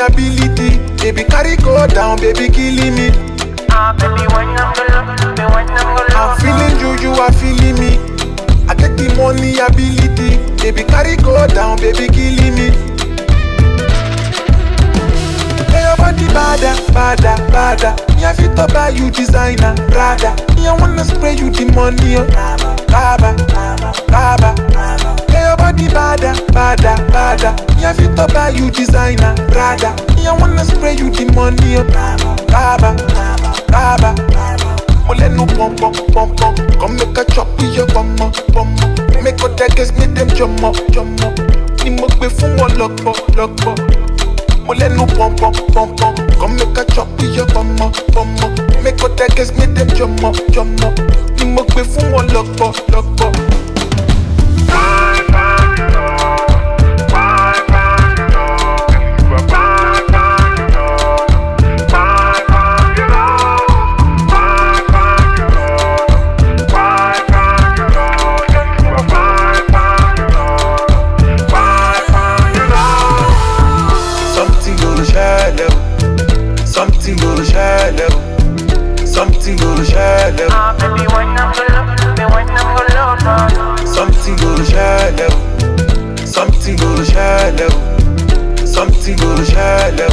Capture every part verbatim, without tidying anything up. Ability, baby, carry go down, baby, killing me. Ah, baby, when I'm gonna, baby, when I'm gonna. I'm feeling you, you are feeling me. I get the money, ability, baby, carry go down, baby, killing me. Hey, your body bada, bada, bada. Me have to buy you designer, brother. Me I wanna spray you the money, oh. Baba, baba, baba. Hey, your body bada, bada, bada. Me have to buy you designer, brother. Me I wanna spray you the money, oh. Baba, baba, baba. Mole no pom pom pom pom. Come make a chop with your bumma bumma. Make all that girls make them jump up jump up. Ni mo gbe fun wọn lọpọ lọpọ. Mole no pom pom pom pom. Come make a chop with your bumma bumma. Make all that girls make them jump up jump up. Ni mo gbe fun wọn lọpọ lọpọ. Something go shallow, something go shallow. Ah, baby, when I'm gonna, baby, when I'm gonna. Something go shallow, something go shallow, something go shallow.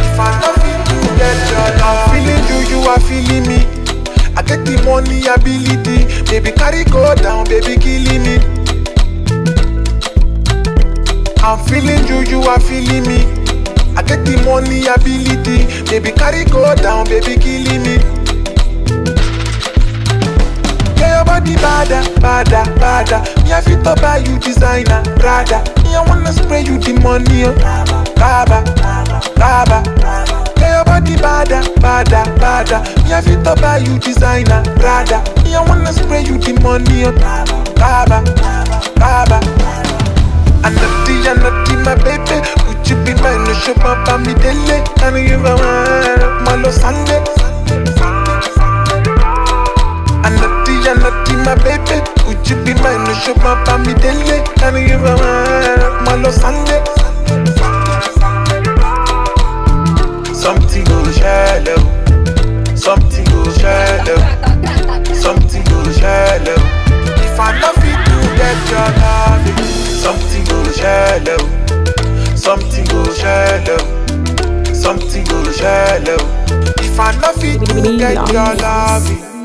If I love you, get your love. I'm feeling you, you are feeling me. I get the money, ability, baby, carry go down, baby, killing me. I'm feeling you, you are feeling me. I get the money, ability, baby, carry go down, baby, killing me. Yeah, your body bada, bada, bada. Me have to buy you designer, brother. Me I wanna spray you the money, oh. Baba, baba. Yeah, your body bada, bada, bada. Me have to buy you designer, brother. Me I wanna spray you the money, oh. Baba, baba. I naughty, I naughty, my baby. You be mine, no show my family daily. I know you my one, my love Sunday. I naughty, I naughty, my baby. Would you be mine, no show my family daily. I know you my one, my love Sunday. Something go shallow, something go shallow, something go shallow. If I love you, you get your love. Something go shallow. Something go shallow, something go shallow. If I love it, you get your love.